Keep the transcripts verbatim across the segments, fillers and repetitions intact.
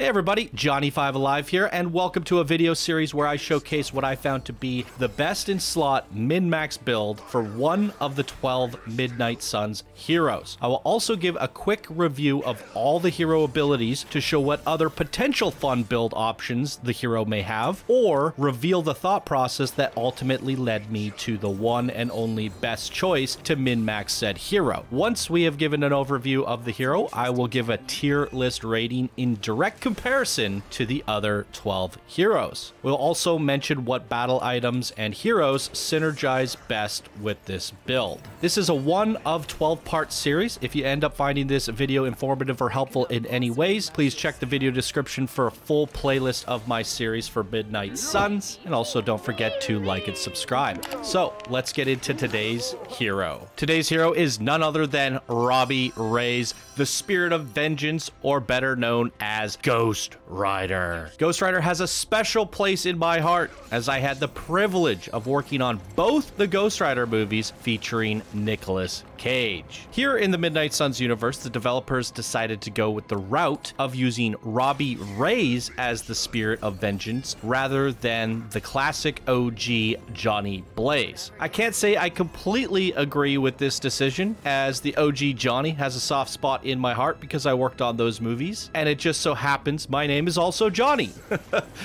Hey everybody, Johnny five Alive here, and welcome to a video series where I showcase what I found to be the best in slot min-max build for one of the twelve Midnight Suns heroes. I will also give a quick review of all the hero abilities to show what other potential fun build options the hero may have, or reveal the thought process that ultimately led me to the one and only best choice to min-max said hero. Once we have given an overview of the hero, I will give a tier list rating in direct comparison to the other twelve heroes. We'll also mention what battle items and heroes synergize best with this build. This is a one of twelve part series. If you end up finding this video informative or helpful in any ways, please check the video description for a full playlist of my series for Midnight Suns, and also don't forget to like and subscribe. So let's get into today's hero. Today's hero is none other than Robbie Reyes, the Spirit of Vengeance, or better known as Ghost Ghost Rider. Ghost Rider has a special place in my heart, as I had the privilege of working on both the Ghost Rider movies featuring Nicolas Cage. Here in the Midnight Suns universe, the developers decided to go with the route of using Robbie Reyes as the Spirit of Vengeance rather than the classic O G Johnny Blaze. I can't say I completely agree with this decision, as the O G Johnny has a soft spot in my heart because I worked on those movies, and it just so happens my name is also Johnny.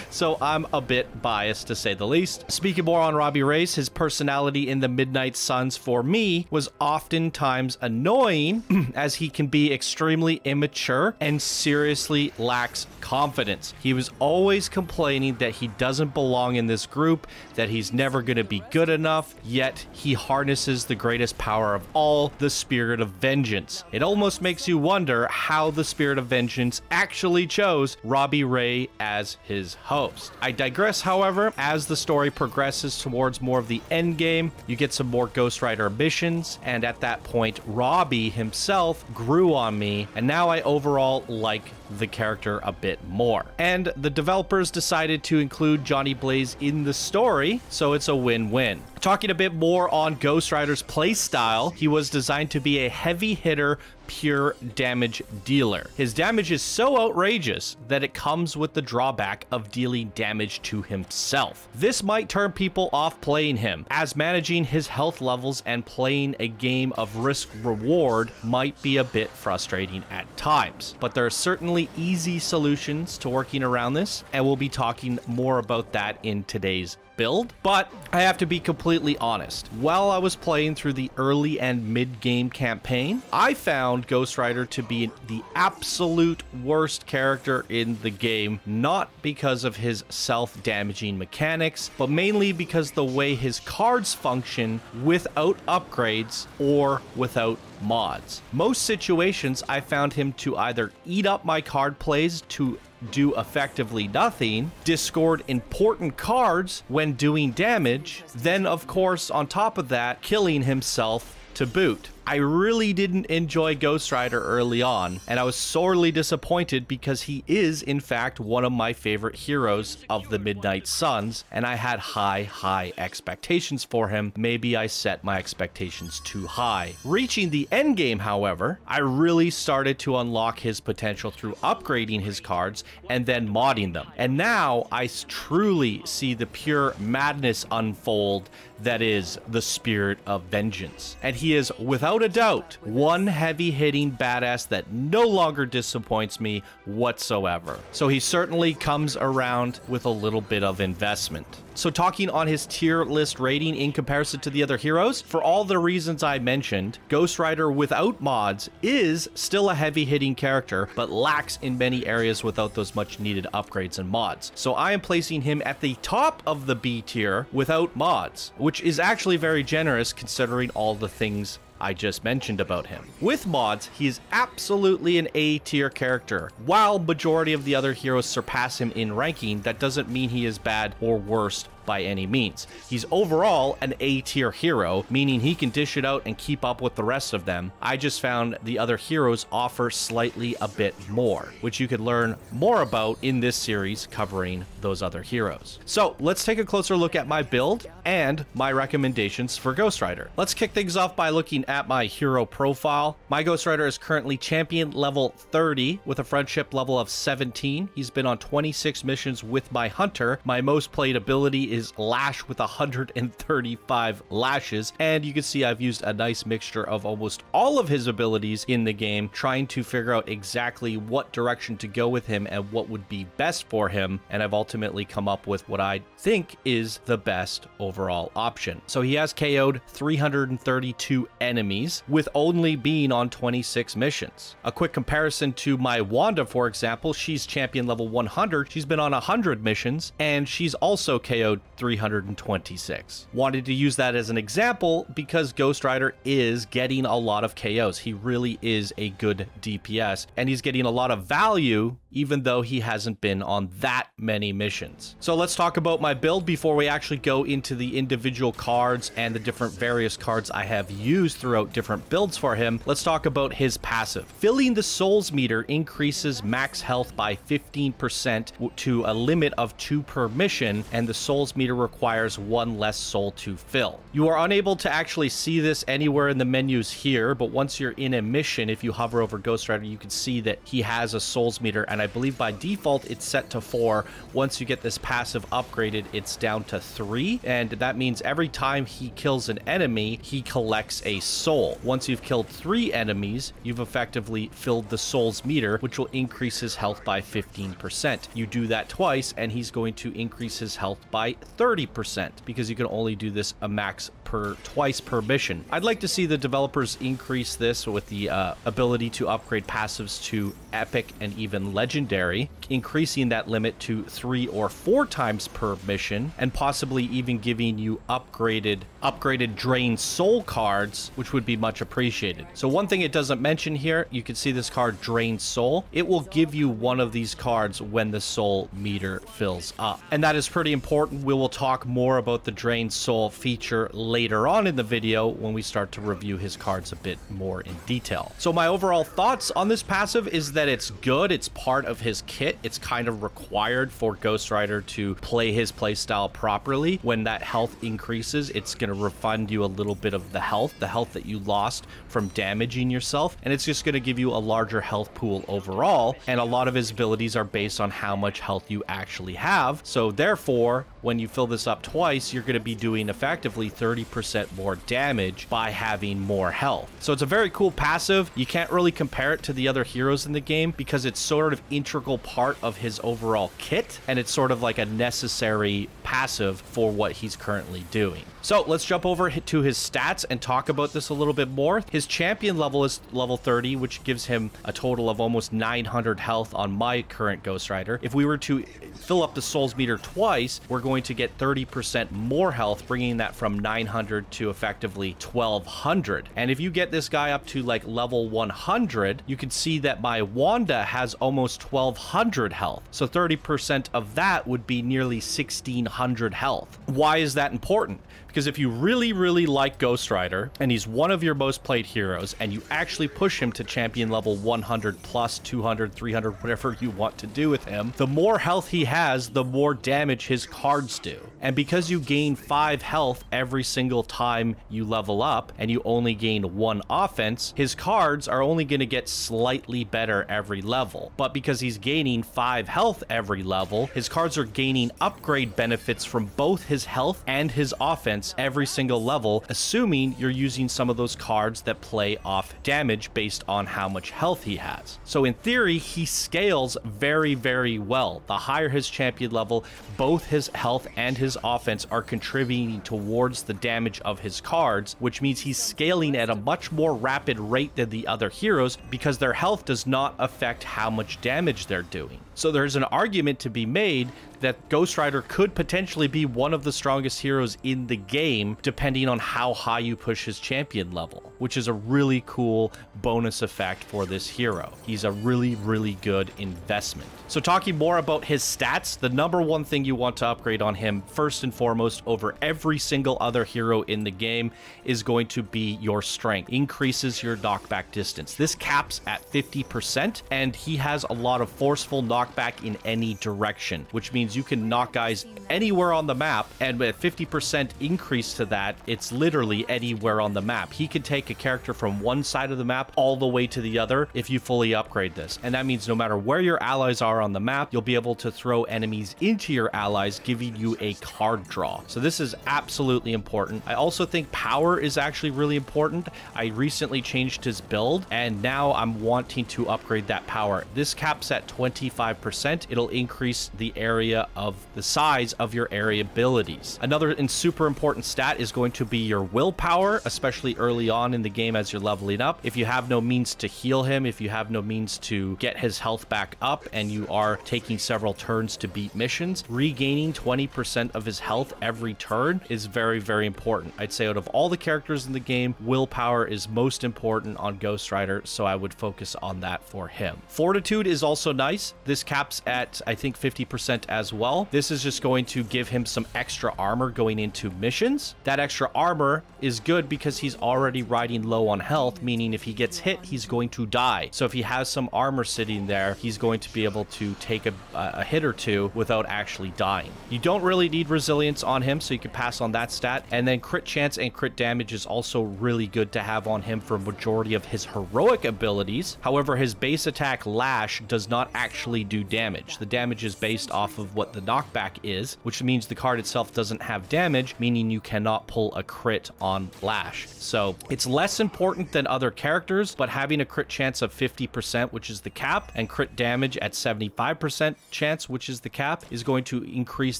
So I'm a bit biased, to say the least. Speaking more on Robbie Reyes, his personality in the Midnight Suns for me was oftentimes annoying, as he can be extremely immature and seriously lacks confidence. He was always complaining that he doesn't belong in this group, that he's never going to be good enough, yet he harnesses the greatest power of all, the Spirit of Vengeance. It almost makes you wonder how the Spirit of Vengeance actually chose Robbie Reyes as his host. I digress, however, as the story progresses towards more of the end game. You get some more Ghost Rider missions, and at that point, Robbie himself grew on me, and now I overall like the character a bit more. And the developers decided to include Johnny Blaze in the story, so it's a win-win. Talking a bit more on Ghost Rider's playstyle, he was designed to be a heavy hitter, pure damage dealer. His damage is so outrageous that it comes with the drawback of dealing damage to himself. This might turn people off playing him, as managing his health levels and playing a game of risk-reward might be a bit frustrating at times. But there are certainly easy solutions to working around this, and we'll be talking more about that in today's build. But I have to be completely honest, while I was playing through the early and mid-game campaign, I found Ghost Rider to be the absolute worst character in the game, not because of his self-damaging mechanics, but mainly because the way his cards function without upgrades or without mods. Most situations I found him to either eat up my card plays to do effectively nothing, discard important cards when doing damage, then of course on top of that killing himself to boot. I really didn't enjoy Ghost Rider early on, and I was sorely disappointed because he is, in fact, one of my favorite heroes of the Midnight Suns, and I had high, high expectations for him. Maybe I set my expectations too high. Reaching the end game, however, I really started to unlock his potential through upgrading his cards and then modding them. And now I truly see the pure madness unfold that is the Spirit of Vengeance. And he is, without Without a doubt, one heavy-hitting badass that no longer disappoints me whatsoever. So he certainly comes around with a little bit of investment. So talking on his tier list rating in comparison to the other heroes, for all the reasons I mentioned, Ghost Rider without mods is still a heavy-hitting character, but lacks in many areas without those much-needed upgrades and mods. So I am placing him at the top of the B tier without mods, which is actually very generous considering all the things I just mentioned about him. With mods, he is absolutely an A tier character. While majority of the other heroes surpass him in ranking, that doesn't mean he is bad or worse by any means. He's overall an A-tier hero, meaning he can dish it out and keep up with the rest of them. I just found the other heroes offer slightly a bit more, which you could learn more about in this series covering those other heroes. So let's take a closer look at my build and my recommendations for Ghost Rider. Let's kick things off by looking at my hero profile. My Ghost Rider is currently champion level thirty with a friendship level of seventeen. He's been on twenty-six missions with my hunter. My most played ability is Lash with one hundred thirty-five lashes, and you can see I've used a nice mixture of almost all of his abilities in the game, trying to figure out exactly what direction to go with him and what would be best for him, and I've ultimately come up with what I think is the best overall option. So he has K O'd three hundred thirty-two enemies with only being on twenty-six missions. A quick comparison to my Wanda, for example, she's champion level one hundred. She's been on one hundred missions and she's also K O'd three hundred twenty-six. Wanted to use that as an example because Ghost Rider is getting a lot of K Os. He really is a good D P S and he's getting a lot of value even though he hasn't been on that many missions. So let's talk about my build before we actually go into the individual cards and the different various cards I have used throughout different builds for him. Let's talk about his passive. Filling the Souls meter increases max health by fifteen percent to a limit of two per mission, and the Souls meter requires one less soul to fill. You are unable to actually see this anywhere in the menus here, but once you're in a mission, if you hover over Ghost Rider, you can see that he has a Souls meter, and I believe by default it's set to four. Once you get this passive upgraded, it's down to three, and that means every time he kills an enemy, he collects a soul. Once you've killed three enemies, you've effectively filled the Souls meter, which will increase his health by fifteen percent. You do that twice, and he's going to increase his health by thirty percent because you can only do this a max per twice per mission. I'd like to see the developers increase this with the uh, ability to upgrade passives to epic and even legendary, increasing that limit to three or four times per mission, and possibly even giving you upgraded upgraded drain soul cards, which would be much appreciated. So one thing it doesn't mention here, you can see this card drain soul. It will give you one of these cards when the soul meter fills up, and that is pretty important. We will talk more about the drain soul feature later on in the video when we start to review his cards a bit more in detail. So my overall thoughts on this passive is that it's good. It's part of his kit. It's kind of required for Ghost Rider to play his playstyle properly. When that health increases, it's going to refund you a little bit of the health, the health that you lost from damaging yourself, and it's just going to give you a larger health pool overall, and a lot of his abilities are based on how much health you actually have. So therefore, when you fill this up twice, you're going to be doing effectively thirty percent more damage by having more health. So it's a very cool passive. You can't really compare it to the other heroes in the game because it's sort of integral part of his overall kit, and it's sort of like a necessary passive for what he's currently doing. So let's jump over to his stats and talk about this a little bit more. His champion level is level thirty, which gives him a total of almost nine hundred health on my current Ghost Rider. If we were to fill up the Souls meter twice, we're going to get thirty percent more health, bringing that from nine hundred to effectively twelve hundred. And if you get this guy up to like level one hundred, you can see that my Wanda has almost twelve hundred health. So thirty percent of that would be nearly sixteen hundred health. Why is that important? Because if you really, really like Ghost Rider and he's one of your most played heroes and you actually push him to champion level one hundred plus, two hundred, three hundred, whatever you want to do with him, the more health he has, the more damage his cards do. And because you gain five health every single time you level up and you only gain one offense, his cards are only going to get slightly better every level. But because he's gaining five health every level, his cards are gaining upgrade benefits from both his health and his offense every single level, assuming you're using some of those cards that play off damage based on how much health he has. So in theory, he scales very, very well. The higher his champion level, both his health and his offense are contributing towards the damage of his cards, which means he's scaling at a much more rapid rate than the other heroes because their health does not affect how much damage they're doing. So there's an argument to be made that Ghost Rider could potentially be one of the strongest heroes in the game, depending on how high you push his champion level, which is a really cool bonus effect for this hero. He's a really, really good investment. So talking more about his stats, the number one thing you want to upgrade on him first and foremost over every single other hero in the game is going to be your strength. Increases your knockback distance. This caps at fifty percent, and he has a lot of forceful knockback in any direction, which means you can knock guys anywhere on the map, and with fifty percent increase to that, it's literally anywhere on the map. He can take a character from one side of the map all the way to the other if you fully upgrade this, and that means no matter where your allies are on the map, you'll be able to throw enemies into your allies, giving you a card draw. So this is absolutely important. I also think power is actually really important. I recently changed his build, and now I'm wanting to upgrade that power. This caps at twenty-five percent. It'll increase the area of the size of your area abilities. Another and super important stat is going to be your willpower, especially early on in the game as you're leveling up. If you have no means to heal him, if you have no means to get his health back up, and you are taking several turns to beat missions, regaining twenty percent of his health every turn is very, very important. I'd say out of all the characters in the game, willpower is most important on Ghost Rider, so I would focus on that for him. Fortitude is also nice. This caps at, I think, fifty percent as well. This is just going to give him some extra armor going into missions. That extra armor is good because he's already riding low on health, meaning if he gets hit, he's going to die. So if he has some armor sitting there, he's going to be able to take a, a hit or two without actually dying. You don't really need resilience on him, so you can pass on that stat. And then crit chance and crit damage is also really good to have on him for majority of his heroic abilities. However, his base attack Lash does not actually do damage. The damage is based off of what the knockback is, which means the card itself doesn't have damage, meaning you cannot pull a crit on Lash. So it's less important than other characters, but having a crit chance of fifty percent, which is the cap, and crit damage at seventy-five percent chance, which is the cap, is going to increase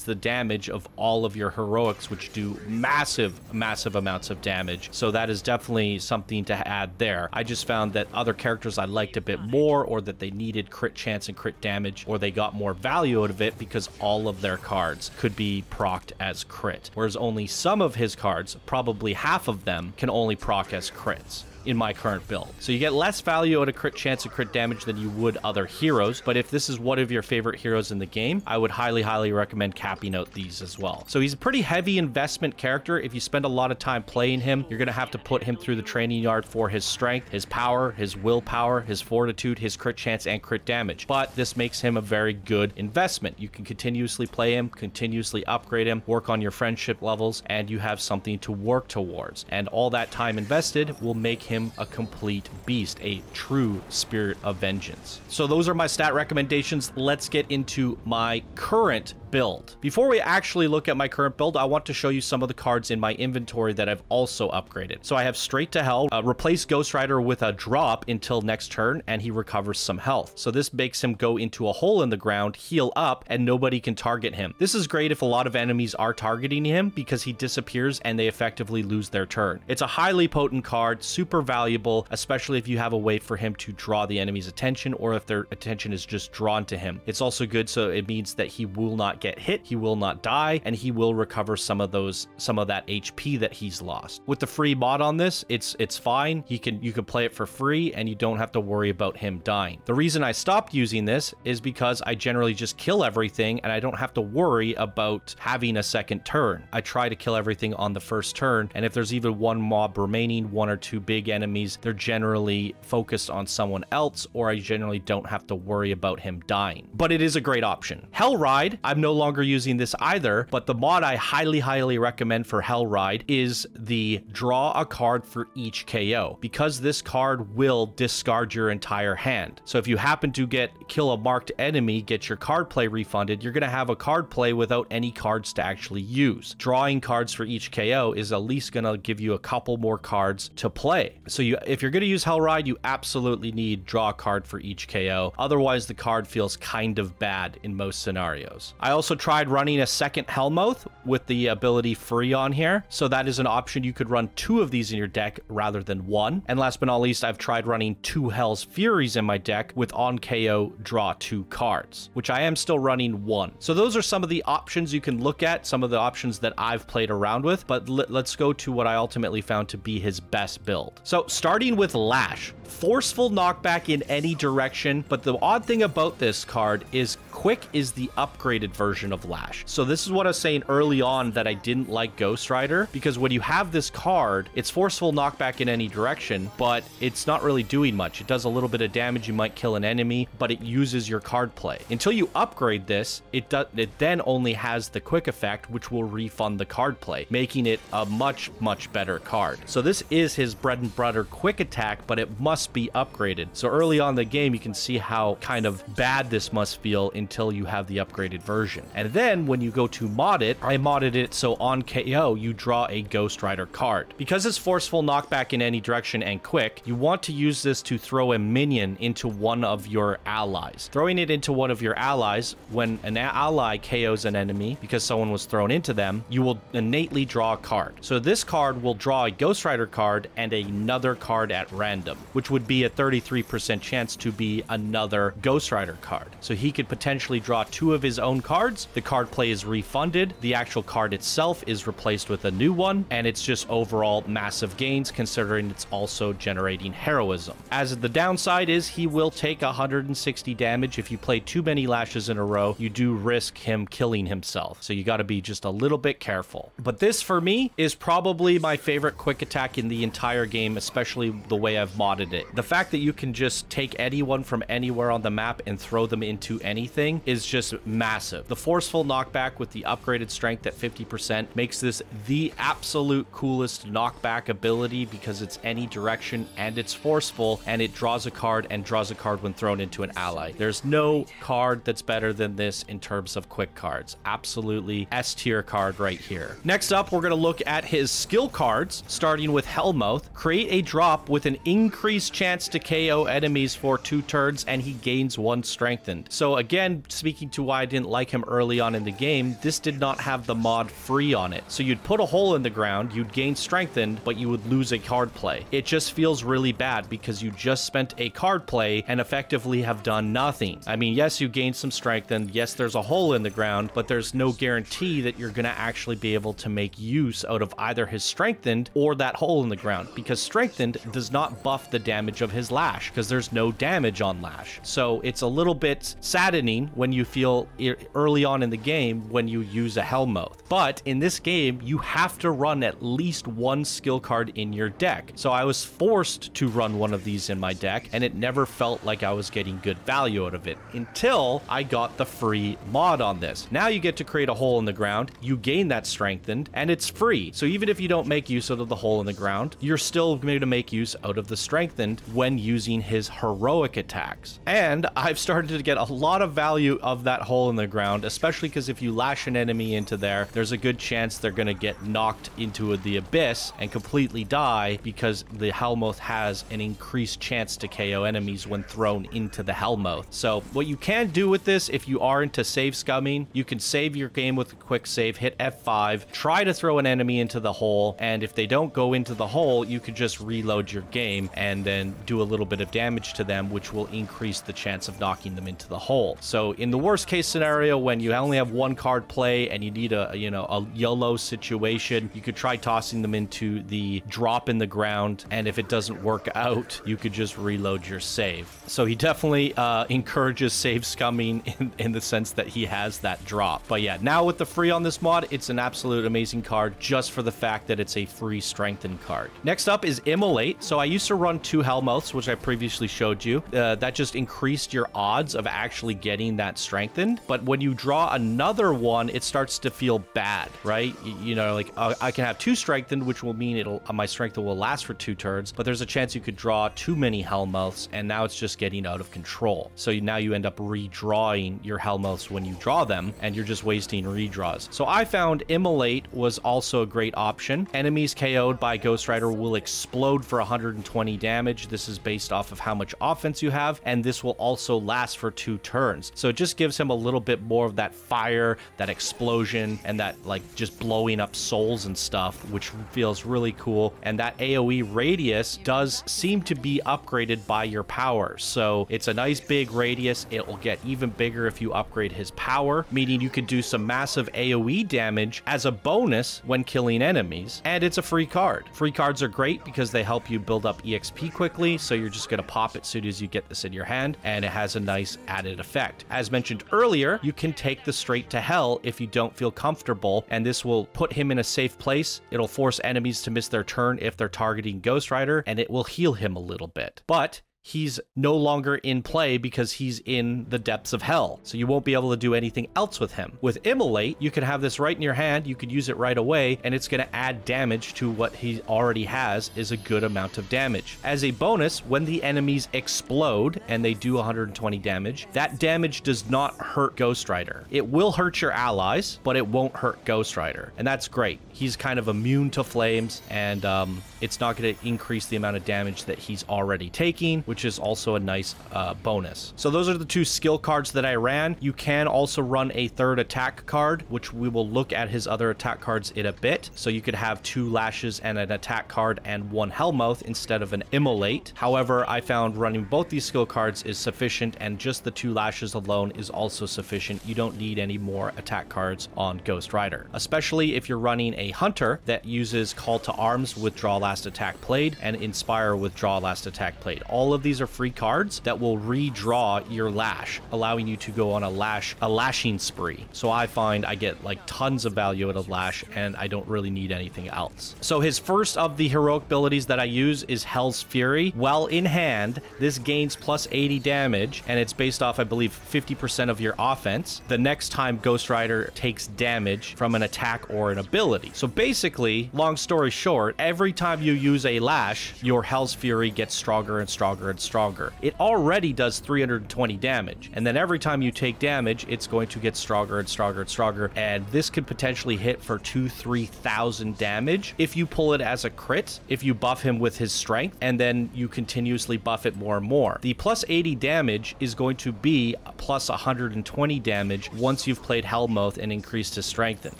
the damage of all of your heroics, which do massive, massive amounts of damage. So that is definitely something to add there. I just found that other characters I liked a bit more, or that they needed crit chance and crit damage, or they got more value out of it because all of their cards could be procced as crit, whereas only some of his cards, probably half of them, can only proc as crits in my current build. So you get less value out of crit chance and crit damage than you would other heroes, but if this is one of your favorite heroes in the game, I would highly, highly recommend capping out these as well. So he's a pretty heavy investment character. If you spend a lot of time playing him, you're gonna have to put him through the training yard for his strength, his power, his willpower, his fortitude, his crit chance, and crit damage. But this makes him a very good investment. You can continuously play him, continuously upgrade him, work on your friendship levels, and you have something to work towards. And all that time invested will make him a complete beast, a true spirit of vengeance. So those are my stat recommendations. Let's get into my current build. Before we actually look at my current build, I want to show you some of the cards in my inventory that I've also upgraded. So I have Straight to Hell, uh, replace Ghost Rider with a drop until next turn, and he recovers some health. So this makes him go into a hole in the ground, heal up, and nobody can target him. This is great if a lot of enemies are targeting him, because he disappears and they effectively lose their turn. It's a highly potent card, super valuable, especially if you have a way for him to draw the enemy's attention, or if their attention is just drawn to him. It's also good, so it means that he will not get hit, he will not die, and he will recover some of those some of that H P that he's lost. With the free mod on this, it's it's fine. He can you can play it for free, and you don't have to worry about him dying. The reason I stopped using this is because I generally just kill everything, and I don't have to worry about having a second turn. I try to kill everything on the first turn, and if there's even one mob remaining, one or two big enemies, they're generally focused on someone else, or I generally don't have to worry about him dying. But it is a great option. Hellride, I'm no longer using this either, but the mod I highly, highly recommend for Hellride is the draw a card for each K O, because this card will discard your entire hand. So if you happen to get kill a marked enemy, get your card play refunded, you're going to have a card play without any cards to actually use. Drawing cards for each K O is at least going to give you a couple more cards to play. So you, if you're going to use Hellride, you absolutely need draw a card for each K O. Otherwise, the card feels kind of bad in most scenarios. I also tried running a second Hellmouth with the ability free on here. So that is an option. You could run two of these in your deck rather than one. And last but not least, I've tried running two Hell's Furies in my deck with on K O draw two cards, which I am still running one. So those are some of the options you can look at, some of the options that I've played around with. But let's go to what I ultimately found to be his best build. So starting with Lash, forceful knockback in any direction. But the odd thing about this card is Quick is the upgraded version of Lash. So this is what I was saying early on that I didn't like Ghost Rider, because when you have this card, it's forceful knockback in any direction, but it's not really doing much. It does a little bit of damage. You might kill an enemy, but it uses your card play. Until you upgrade this, it, do it then only has the Quick effect, which will refund the card play, making it a much, much better card. So this is his bread and butter Quick attack, but it must be upgraded. So early on in the game, you can see how kind of bad this must feel until you have the upgraded version. And then when you go to mod it, I modded it so on K O, you draw a Ghost Rider card. Because it's forceful knockback in any direction and Quick, you want to use this to throw a minion into one of your allies. Throwing it into one of your allies, when an ally K Os an enemy because someone was thrown into them, you will innately draw a card. So this card will draw a Ghost Rider card and another Another card at random, which would be a thirty-three percent chance to be another Ghost Rider card. So he could potentially draw two of his own cards. The card play is refunded. The actual card itself is replaced with a new one. And it's just overall massive gains, considering it's also generating heroism. As the downside is, he will take one hundred sixty damage. If you play too many Lashes in a row, you do risk him killing himself. So you got to be just a little bit careful. But this for me is probably my favorite Quick attack in the entire game, especially the way I've modded it. The fact that you can just take anyone from anywhere on the map and throw them into anything is just massive. The forceful knockback with the upgraded strength at fifty percent makes this the absolute coolest knockback ability, because it's any direction and it's forceful and it draws a card and draws a card when thrown into an ally. There's no card that's better than this in terms of Quick cards. Absolutely S tier card right here. Next up, we're going to look at his skill cards, starting with Hellmouth. Create a A drop with an increased chance to K O enemies for two turns, and he gains one strengthened. So again, speaking to why I didn't like him early on in the game, this did not have the mod free on it. So you'd put a hole in the ground, you'd gain strengthened, but you would lose a card play. It just feels really bad because you just spent a card play and effectively have done nothing. I mean, yes, you gained some strengthened. Yes, there's a hole in the ground, but there's no guarantee that you're going to actually be able to make use out of either his strengthened or that hole in the ground, because strengthened Strengthened does not buff the damage of his Lash, because there's no damage on Lash. So it's a little bit saddening when you feel early on in the game when you use a Hellmouth. But in this game, you have to run at least one skill card in your deck. So I was forced to run one of these in my deck, and it never felt like I was getting good value out of it until I got the free mod on this. Now you get to create a hole in the ground, you gain that strengthened, and it's free. So even if you don't make use out of the hole in the ground, you're still going to make use out of the strengthened when using his heroic attacks. And I've started to get a lot of value of that hole in the ground, especially because if you lash an enemy into there, there's a good chance they're going to get knocked into the abyss and completely die, because the Hellmouth has an increased chance to K O enemies when thrown into the Hellmouth. So what you can do with this, if you are into save scumming, you can save your game with a quick save, hit F five, try to throw an enemy into the hole, and if they don't go into the hole, you could just reload your game and then do a little bit of damage to them, which will increase the chance of knocking them into the hole. So in the worst case scenario, when you only have one card play and you need a, you know, a YOLO situation, you could try tossing them into the drop in the ground, and if it doesn't work out, you could just reload your save. So he definitely uh, encourages save scumming in, in the sense that he has that drop. But yeah, now with the free on this mod, it's an absolute amazing card just for the fact that it's a free strengthened card. Next up is Immolate. So I used to run two Hellmouths, which I previously showed you. Uh, that just increased your odds of actually getting that strengthened. But when you draw another one, it starts to feel bad, right? You, you know, like uh, I can have two strengthened, which will mean it'll uh, my strength will last for two turns, but there's a chance you could draw too many Hellmouths, and now it's just getting out of control. So you, now you end up redrawing your Hellmouths when you draw them, and you're just wasting redraws. So I found Immolate was also a great option. Enemies K O'd by Ghost Rider will explode explode for one hundred twenty damage. This is based off of how much offense you have, and this will also last for two turns. So it just gives him a little bit more of that fire, that explosion, and that like just blowing up souls and stuff, which feels really cool. And that AoE radius does seem to be upgraded by your power. So it's a nice big radius. It will get even bigger if you upgrade his power, meaning you can do some massive AoE damage as a bonus when killing enemies. And it's a free card. Free cards are great because they help you build up E X P quickly. So you're just going to pop it as soon as you get this in your hand, and it has a nice added effect. As mentioned earlier, you can take the straight to hell if you don't feel comfortable, and this will put him in a safe place. It'll force enemies to miss their turn if they're targeting Ghost Rider, and it will heal him a little bit. But he's no longer in play because he's in the depths of hell. So you won't be able to do anything else with him. With Immolate, you can have this right in your hand. You could use it right away, and it's going to add damage to what he already has, is a good amount of damage. As a bonus, when the enemies explode and they do one hundred twenty damage, that damage does not hurt Ghost Rider. It will hurt your allies, but it won't hurt Ghost Rider. And that's great. He's kind of immune to flames, and um, it's not going to increase the amount of damage that he's already taking, which which is also a nice uh, bonus. So those are the two skill cards that I ran. You can also run a third attack card, which we will look at his other attack cards in a bit. So you could have two lashes and an attack card and one Hellmouth instead of an Immolate. However, I found running both these skill cards is sufficient, and just the two lashes alone is also sufficient. You don't need any more attack cards on Ghost Rider, especially if you're running a Hunter that uses Call to Arms with Draw Last Attack Played and Inspire with Draw Last Attack Played. All of these are free cards that will redraw your lash, allowing you to go on a lash, a lashing spree. So I find I get like tons of value out of lash, and I don't really need anything else. So his first of the heroic abilities that I use is Hell's Fury. While in hand, this gains plus eighty damage, and it's based off, I believe, fifty percent of your offense the next time Ghost Rider takes damage from an attack or an ability. So basically, long story short, every time you use a lash, your Hell's Fury gets stronger and stronger and stronger. It already does three hundred twenty damage, and then every time you take damage, it's going to get stronger and stronger and stronger, and this could potentially hit for two three thousand damage if you pull it as a crit, if you buff him with his strength, and then you continuously buff it more and more. The plus eighty damage is going to be plus one hundred twenty damage once you've played Hellmouth and increased his strengthened.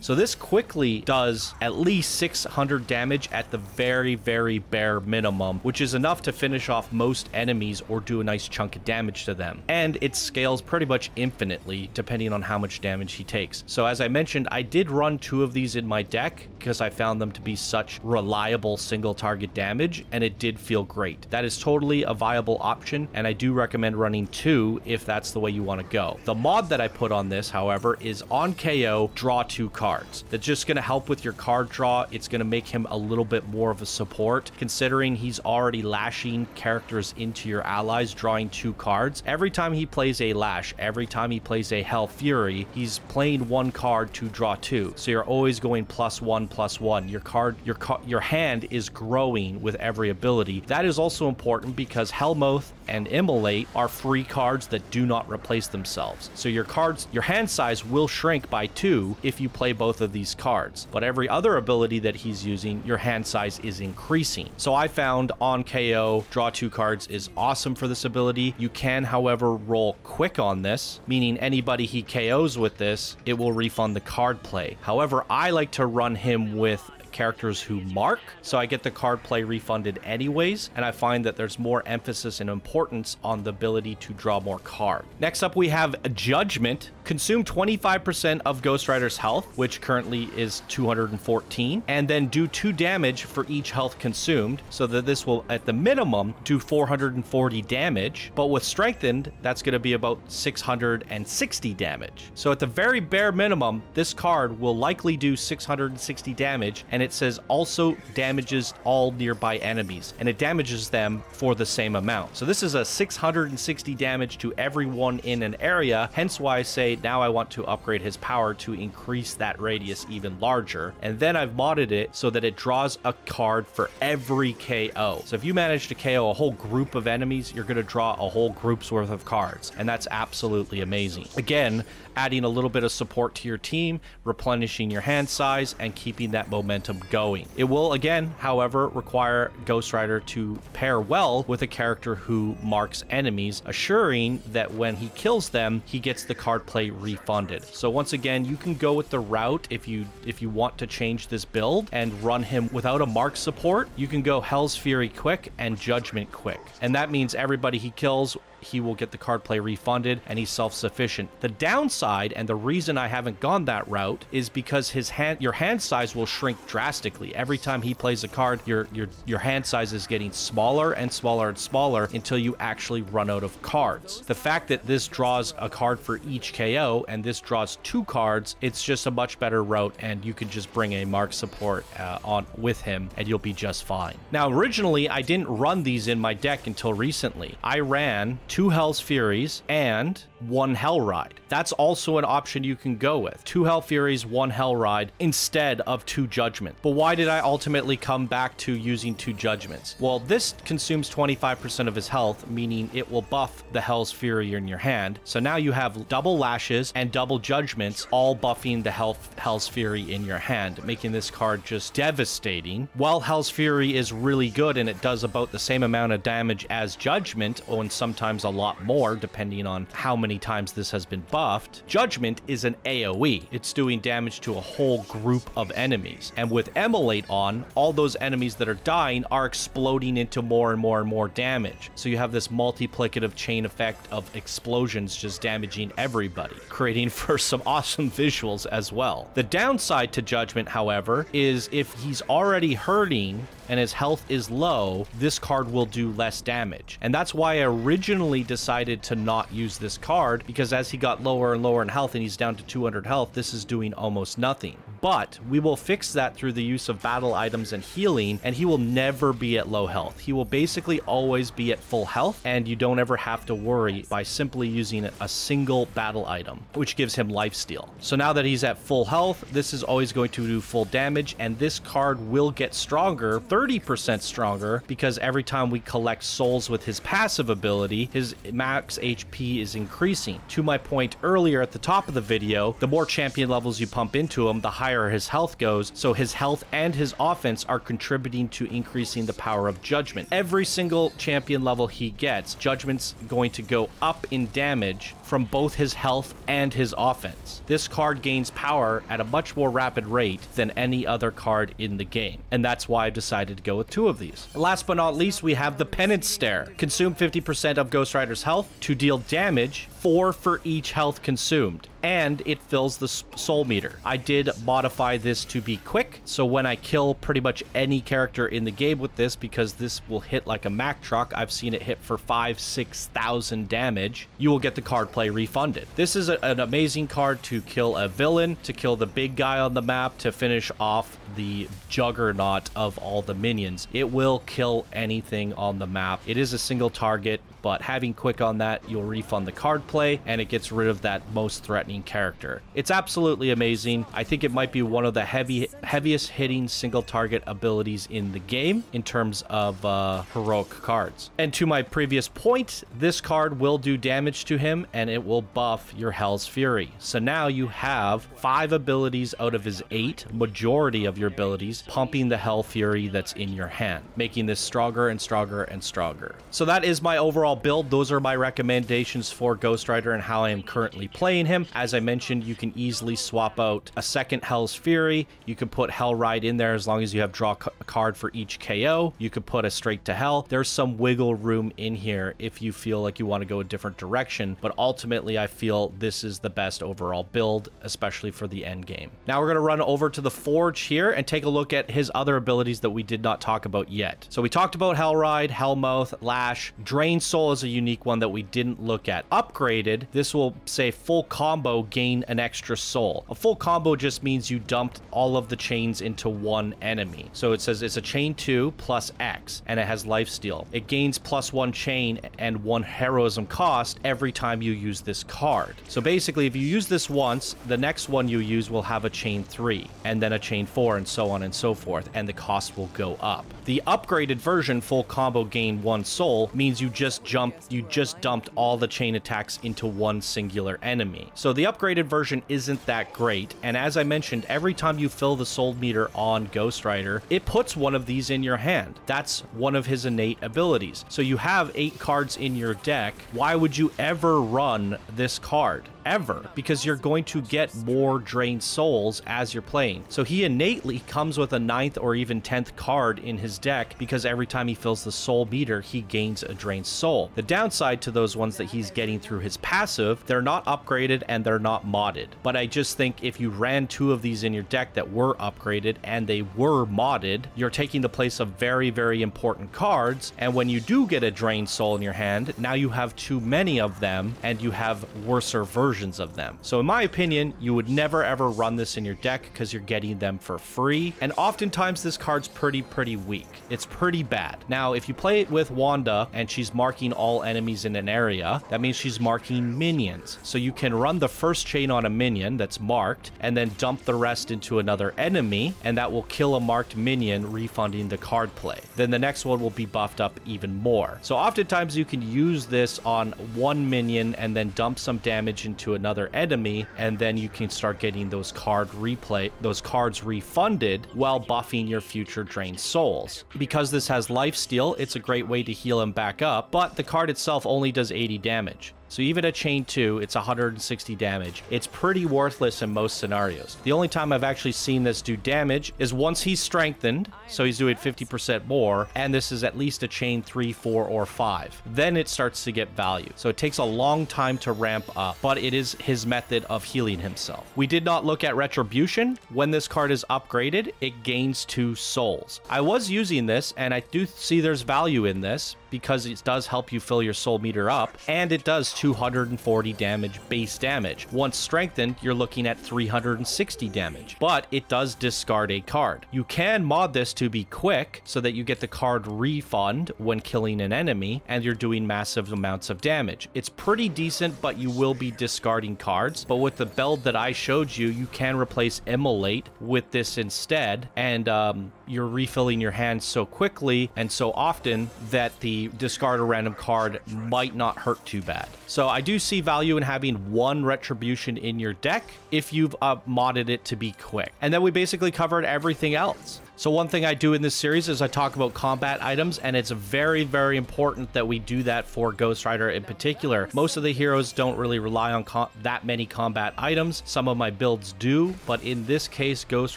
So this quickly does at least six hundred damage at the very very bare minimum, which is enough to finish off most enemies or do a nice chunk of damage to them, and it scales pretty much infinitely depending on how much damage he takes. So as I mentioned, I did run two of these in my deck because I found them to be such reliable single target damage, and it did feel great. That is totally a viable option, and I do recommend running two if that's the way you want to go. The mod that I put on this, however, is on K O, draw two cards. That's just going to help with your card draw. It's going to make him a little bit more of a support, considering he's already lashing characters into your allies, drawing two cards. Every time he plays a lash, every time he plays a Hell Fury, he's playing one card to draw two. So you're always going plus one, plus one. Your card, your your hand is growing with every ability. That is also important because Hellmouth and Immolate are free cards that do not replace themselves. So your cards, your hand size will shrink by two if you play both of these cards. But every other ability that he's using, your hand size is increasing. So I found on K O, draw two cards is awesome for this ability. You can, however, roll quick on this, meaning anybody he K Os with this, it will refund the card play. However, I like to run him with characters who mark, so I get the card play refunded anyways, and I find that there's more emphasis and importance on the ability to draw more cards. Next up, we have Judgment. Consume twenty-five percent of Ghost Rider's health, which currently is two hundred fourteen, and then do two damage for each health consumed, so that this will, at the minimum, do four hundred forty damage, but with Strengthened, that's going to be about six hundred sixty damage. So at the very bare minimum, this card will likely do six hundred sixty damage, and it says also damages all nearby enemies, and it damages them for the same amount. So this is a six hundred sixty damage to everyone in an area, hence why I say Blade. Now I want to upgrade his power to increase that radius even larger. And then I've modded it so that it draws a card for every K O. So if you manage to K O a whole group of enemies, you're going to draw a whole group's worth of cards. And that's absolutely amazing. Again, adding a little bit of support to your team, replenishing your hand size, and keeping that momentum going. It will, again, however, require Ghost Rider to pair well with a character who marks enemies, assuring that when he kills them, he gets the card play refunded. So once again, you can go with the route if you if you want to change this build and run him without a mark support. You can go Hell's Fury quick and Judgment quick. And that means everybody he kills, he will get the card play refunded, and he's self-sufficient. The downside, and the reason I haven't gone that route, is because his hand, your hand size will shrink drastically. Every time he plays a card, your your your hand size is getting smaller and smaller and smaller until you actually run out of cards. The fact that this draws a card for each K O and this draws two cards, it's just a much better route, and you can just bring a mark support uh, on with him, and you'll be just fine. Now, originally, I didn't run these in my deck until recently. I ran two Hell's Furies and one Hell Ride. That's also an option you can go with. Two Hell Furies, one Hell Ride instead of two Judgment. But why did I ultimately come back to using two Judgments? Well, this consumes twenty-five percent of his health, meaning it will buff the Hell's Fury in your hand. So now you have double Lashes and double Judgments, all buffing the Hell, Hell's Fury in your hand, making this card just devastating. While Hell's Fury is really good and it does about the same amount of damage as Judgment, or sometimes a lot more depending on how many times this has been buffed, Judgment is an AoE. It's doing damage to a whole group of enemies. And with Immolate on, all those enemies that are dying are exploding into more and more and more damage. So you have this multiplicative chain effect of explosions just damaging everybody, creating for some awesome visuals as well. The downside to Judgment, however, is if he's already hurting and his health is low, this card will do less damage. And that's why I originally decided to not use this card, because as he got lower and lower in health and he's down to two hundred health, this is doing almost nothing. But we will fix that through the use of battle items and healing, and he will never be at low health. He will basically always be at full health, and you don't ever have to worry by simply using a single battle item, which gives him lifesteal. So now that he's at full health, this is always going to do full damage, and this card will get stronger, thirty percent stronger, because every time we collect souls with his passive ability, his His max H P is increasing. To my point earlier at the top of the video, the more champion levels you pump into him, the higher his health goes. So his health and his offense are contributing to increasing the power of Judgment. Every single champion level he gets, Judgment's going to go up in damage from both his health and his offense. This card gains power at a much more rapid rate than any other card in the game. And that's why I decided to go with two of these. Last but not least, we have the Penance Stare. Consume fifty percent of Ghost Rider's health to deal damage, four for each health consumed, and it fills the soul meter. I did modify this to be quick, so when I kill pretty much any character in the game with this, because this will hit like a Mack truck, I've seen it hit for five, six thousand damage, you will get the card play refunded. This is a, an amazing card to kill a villain, to kill the big guy on the map, to finish off the juggernaut of all the minions. It will kill anything on the map. It is a single target, but having quick on that, you'll refund the card play, and it gets rid of that most threatening character. It's absolutely amazing. I think it might be one of the heavy, heaviest hitting single target abilities in the game in terms of uh, heroic cards. And to my previous point, this card will do damage to him, and it will buff your Hell's Fury. So now you have five abilities out of his eight, majority of your abilities, pumping the Hell Fury that's in your hand, making this stronger and stronger and stronger. So that is my overall build. Those are my recommendations for Ghost Rider and how I am currently playing him. As I mentioned, you can easily swap out a second Hell's Fury. You can put Hell Ride in there as long as you have draw a card for each K O. You could put a straight to hell. There's some wiggle room in here if you feel like you want to go a different direction, but ultimately I feel this is the best overall build, especially for the end game. Now we're going to run over to the Forge here and take a look at his other abilities that we did not talk about yet. So we talked about Hell Ride, Hellmouth, Lash, Drain Soul is a unique one that we didn't look at. Upgrade upgraded. This will say full combo, gain an extra soul. A full combo just means you dumped all of the chains into one enemy. So it says it's a chain two plus X, and it has lifesteal. It gains plus one chain and one heroism cost every time you use this card. So basically, if you use this once, the next one you use will have a chain three, and then a chain four, and so on and so forth, and the cost will go up. The upgraded version, full combo, gain one soul, means you just jumped, you just dumped all the chain attacks into one singular enemy. So the upgraded version isn't that great, and as I mentioned, every time you fill the soul meter on Ghost Rider, it puts one of these in your hand. That's one of his innate abilities. So you have eight cards in your deck. Why would you ever run this card? Ever, because you're going to get more drained souls as you're playing. So he innately comes with a ninth or even tenth card in his deck, because every time he fills the soul meter, he gains a drained soul. The downside to those ones that he's getting through his passive, they're not upgraded and they're not modded. But I just think if you ran two of these in your deck that were upgraded and they were modded, you're taking the place of very, very important cards. And when you do get a drained soul in your hand, now you have too many of them and you have worser versions versions of them. So in my opinion, you would never ever run this in your deck because you're getting them for free. And oftentimes this card's pretty, pretty weak. It's pretty bad. Now, if you play it with Wanda and she's marking all enemies in an area, that means she's marking minions. So you can run the first chain on a minion that's marked and then dump the rest into another enemy, and that will kill a marked minion, refunding the card play. Then the next one will be buffed up even more. So oftentimes you can use this on one minion and then dump some damage into to another enemy, and then you can start getting those card replay those cards refunded while buffing your future drained souls. Because this has lifesteal, it's a great way to heal him back up, but the card itself only does eighty damage. So even a chain two, it's one hundred sixty damage. It's pretty worthless in most scenarios. The only time I've actually seen this do damage is once he's strengthened, so he's doing fifty percent more, and this is at least a chain three, four, or five. Then it starts to get value. So it takes a long time to ramp up, but it is his method of healing himself. We did not look at retribution. When this card is upgraded, it gains two souls. I was using this, and I do see there's value in this, because it does help you fill your soul meter up, and it does two hundred forty damage, base damage. Once strengthened, you're looking at three hundred sixty damage, but it does discard a card. You can mod this to be quick so that you get the card refund when killing an enemy, and you're doing massive amounts of damage. It's pretty decent, but you will be discarding cards. But with the build that I showed you, you can replace Immolate with this instead, and um, you're refilling your hand so quickly and so often that the discard a random card might not hurt too bad. So I do see value in having one retribution in your deck if you've uh, modded it to be quick. And then we basically covered everything else. So one thing I do in this series is I talk about combat items, and it's very, very important that we do that for Ghost Rider in particular. Most of the heroes don't really rely on com that many combat items. Some of my builds do, but in this case, Ghost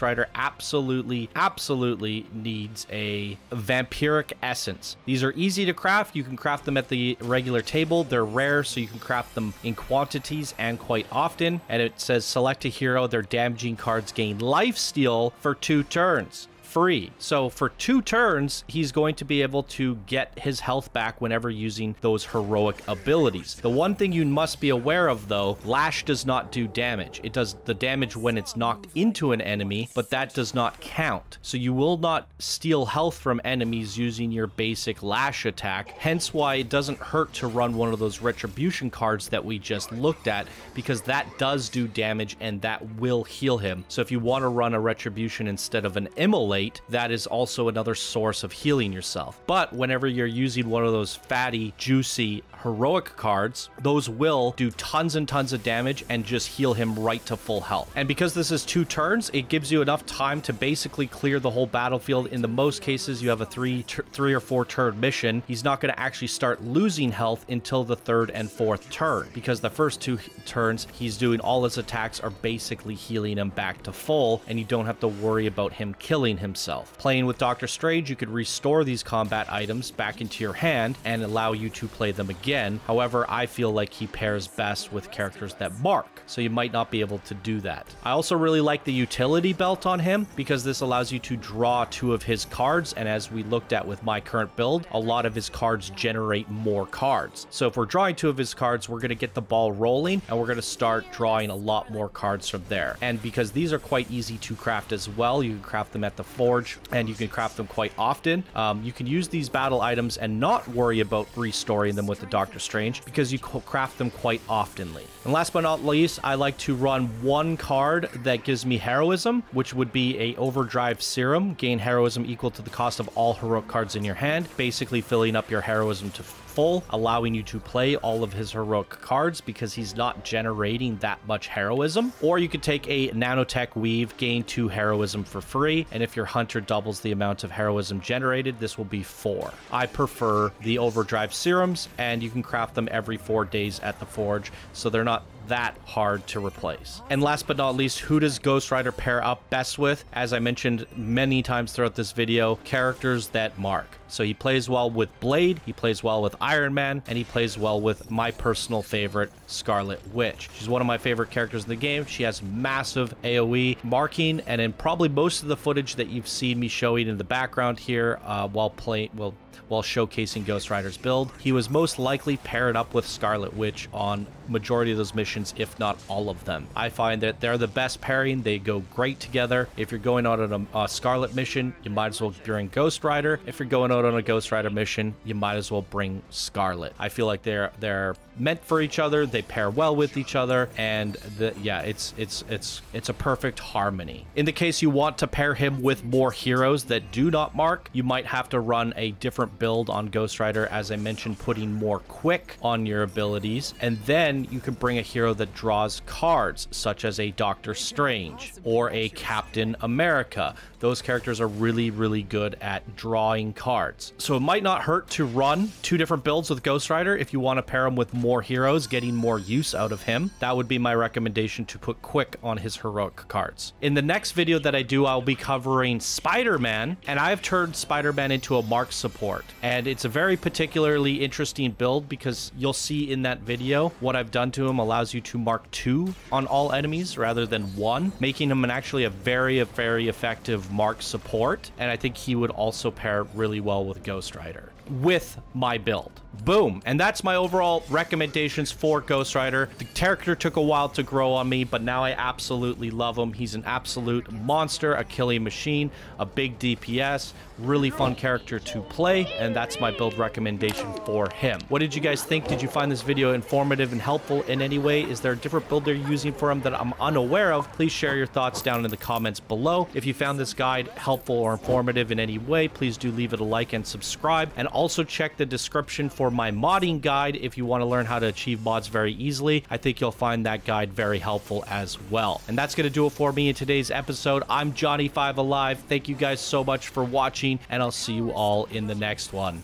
Rider absolutely, absolutely needs a vampiric essence. These are easy to craft. You can craft them at the regular table. They're rare, so you can craft them in quantities and quite often. And it says select a hero. Their damaging cards gain lifesteal for two turns. Free. So for two turns, he's going to be able to get his health back whenever using those heroic abilities. The one thing you must be aware of, though, Lash does not do damage. It does the damage when it's knocked into an enemy, but that does not count. So you will not steal health from enemies using your basic Lash attack, hence why it doesn't hurt to run one of those retribution cards that we just looked at, because that does do damage and that will heal him. So if you want to run a retribution instead of an Immolate, that is also another source of healing yourself. But whenever you're using one of those fatty, juicy, heroic cards, those will do tons and tons of damage and just heal him right to full health. And because this is two turns, it gives you enough time to basically clear the whole battlefield. In the most cases, you have a three, three or four turn mission. He's not going to actually start losing health until the third and fourth turn, because the first two turns, he's doing all his attacks are basically healing him back to full, and you don't have to worry about him killing himself. himself. Playing with Doctor Strange, you could restore these combat items back into your hand and allow you to play them again. However, I feel like he pairs best with characters that mark, so you might not be able to do that. I also really like the utility belt on him because this allows you to draw two of his cards, and as we looked at with my current build, a lot of his cards generate more cards. So if we're drawing two of his cards, we're going to get the ball rolling and we're going to start drawing a lot more cards from there. And because these are quite easy to craft as well, you can craft them at the forge and you can craft them quite often. Um, you can use these battle items and not worry about restoring them with the Doctor Strange because you craft them quite oftenly. And last but not least, I like to run one card that gives me heroism, which would be a overdrive serum. Gain heroism equal to the cost of all heroic cards in your hand, basically filling up your heroism to full, allowing you to play all of his heroic cards because he's not generating that much heroism. Or you could take a nanotech weave, gain two heroism for free, and if your hunter doubles the amount of heroism generated, this will be four. I prefer the overdrive serums, and you can craft them every four days at the forge, so they're not that hard to replace. And last but not least, who does Ghost Rider pair up best with? As I mentioned many times throughout this video, characters that mark. So he plays well with Blade, he plays well with Iron Man, and he plays well with my personal favorite, Scarlet Witch. She's one of my favorite characters in the game. She has massive A O E marking, and in probably most of the footage that you've seen me showing in the background here uh, while playing, well, while showcasing Ghost Rider's build, he was most likely paired up with Scarlet Witch on majority of those missions, if not all of them. I find that they're the best pairing. They go great together. If you're going out on a, a Scarlet mission, you might as well bring Ghost Rider. If you're going out on a Ghost Rider mission, you might as well bring Scarlet. I feel like they're they're meant for each other. They pair well with each other, and the, yeah, it's it's it's it's a perfect harmony. In the case you want to pair him with more heroes that do not mark, you might have to run a different build on Ghost Rider, as I mentioned, putting more quick on your abilities, and then you can bring a hero that draws cards, such as a Doctor Strange or a Captain America. Those characters are really, really good at drawing cards. So it might not hurt to run two different builds with Ghost Rider if you want to pair him with more heroes, getting more use out of him. That would be my recommendation, to put quick on his heroic cards. In the next video that I do, I'll be covering Spider-Man, and I've turned Spider-Man into a mark support. And it's a very particularly interesting build because you'll see in that video what I've done to him allows you to mark two on all enemies rather than one, making him an actually a very, very effective mark support. And I think he would also pair really well with Ghost Rider with my build. Boom. And that's my overall recommendations for Ghost Rider. The character took a while to grow on me, but now I absolutely love him. He's an absolute monster, a killing machine, a big D P S, really fun character to play, and that's my build recommendation for him. What did you guys think? Did you find this video informative and helpful in any way? Is there a different build they're using for him that I'm unaware of? Please share your thoughts down in the comments below. If you found this guide helpful or informative in any way, please do leave it a like and subscribe, and also check the description for my modding guide if you want to learn how to achieve mods very easily. I think you'll find that guide very helpful as well. And that's going to do it for me in today's episode. I'm Johnny five Alive. Thank you guys so much for watching, and I'll see you all in the next one.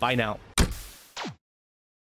Bye now.